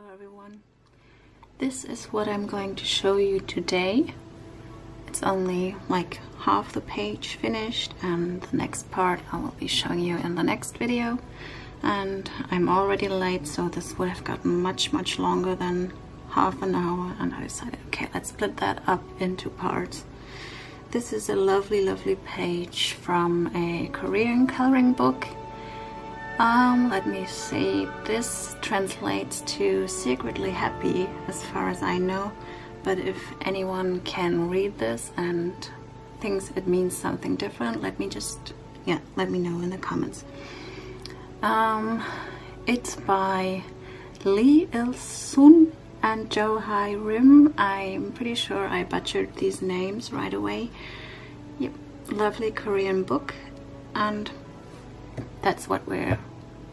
Hello everyone, this is what I'm going to show you today. It's only like half the page finished and the next part I will be showing you in the next video. And I'm already late, so this would have gotten much longer than half an hour, and I decided, okay, let's split that up into parts. This is a lovely page from a Korean coloring book. Let me see, this translates to Secretly Happy as far as I know, but if anyone can read this and thinks it means something different, let me know in the comments. It's by Lee Il-Sun and Jo Hye Rim. I'm pretty sure I butchered these names right away. Yep, lovely Korean book, and that's what we're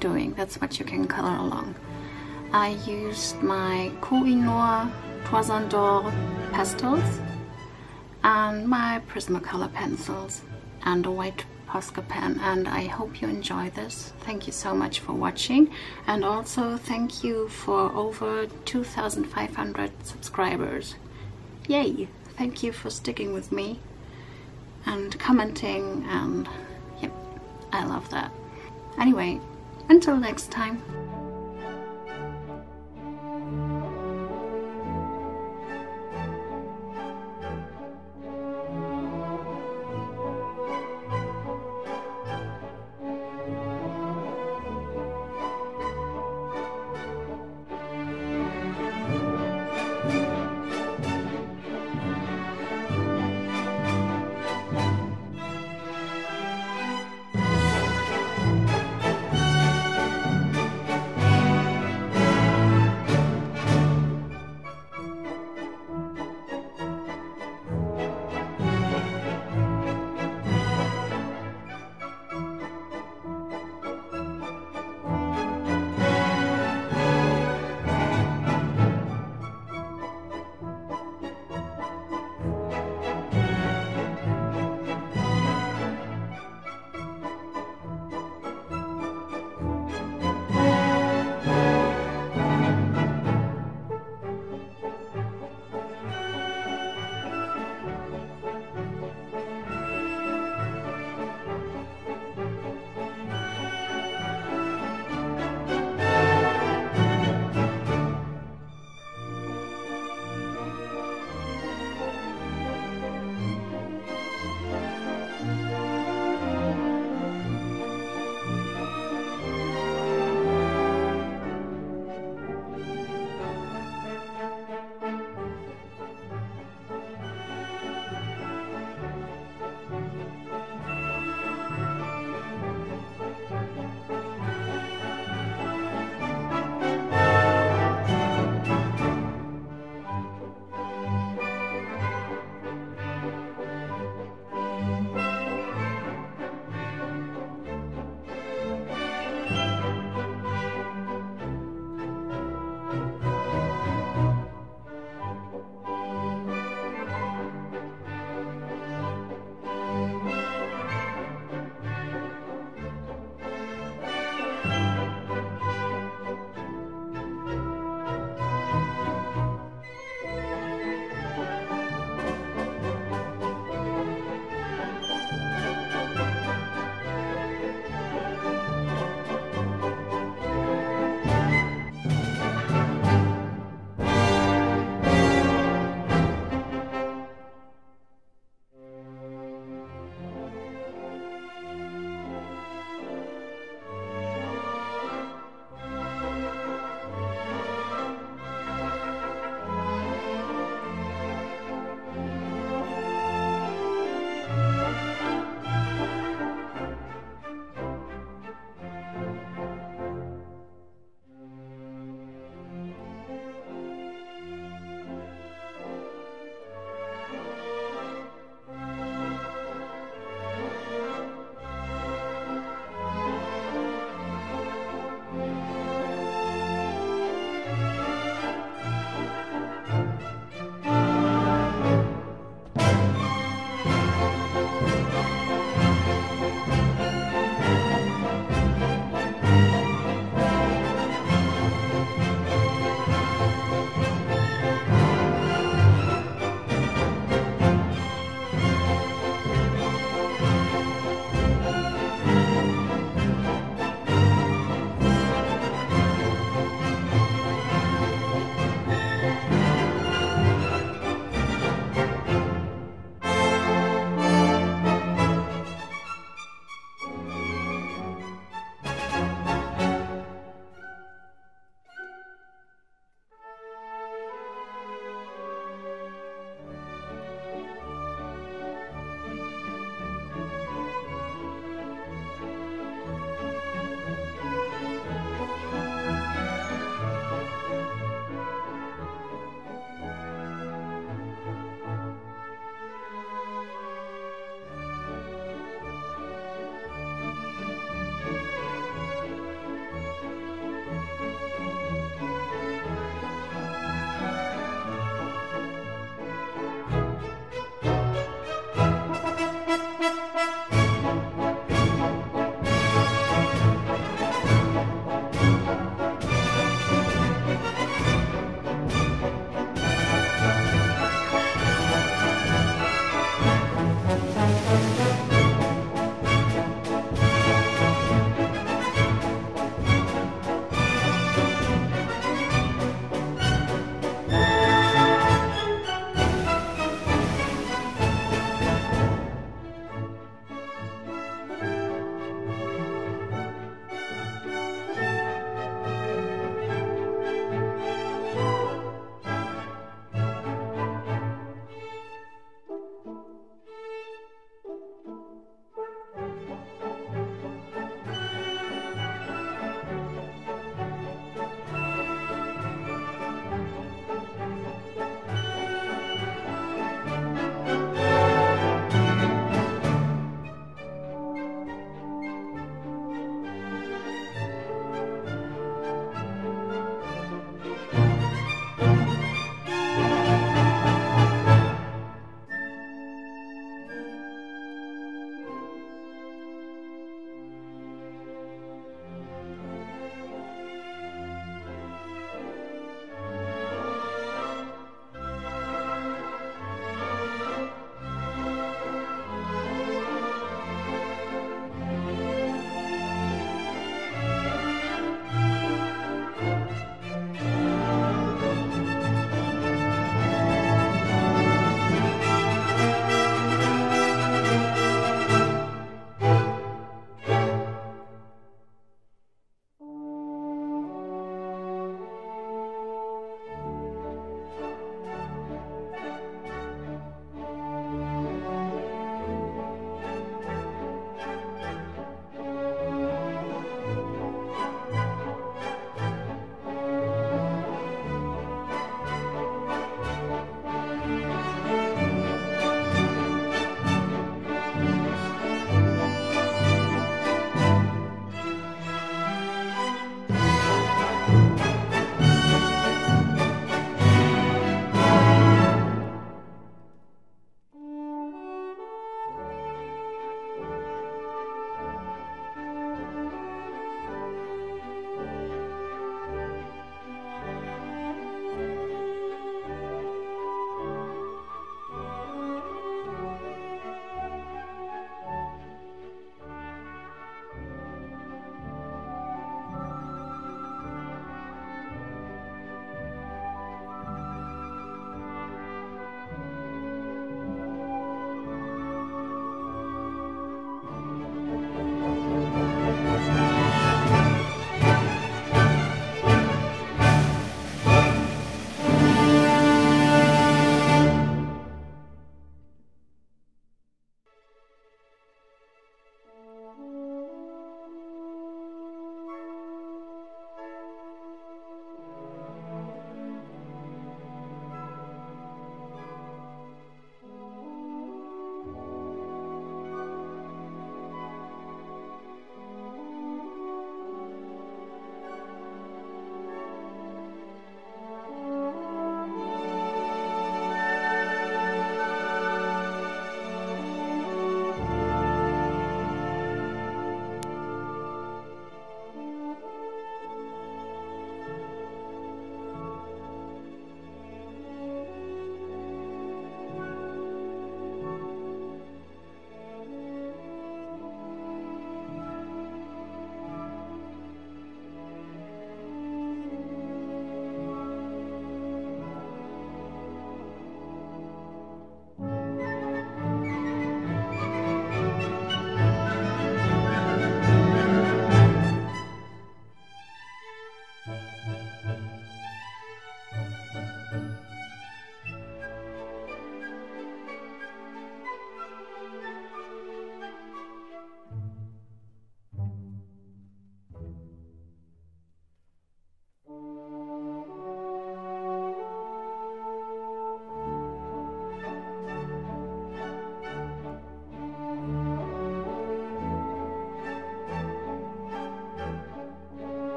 doing, that's what you can color along. I used my Koh-I-Noor Toison d'Or pastels and my Prismacolor pencils and a white Posca pen, and I hope you enjoy this. Thank you so much for watching, and also thank you for over 2,500 subscribers. Yay! Thank you for sticking with me and commenting, and yep, I love that. Anyway, until next time.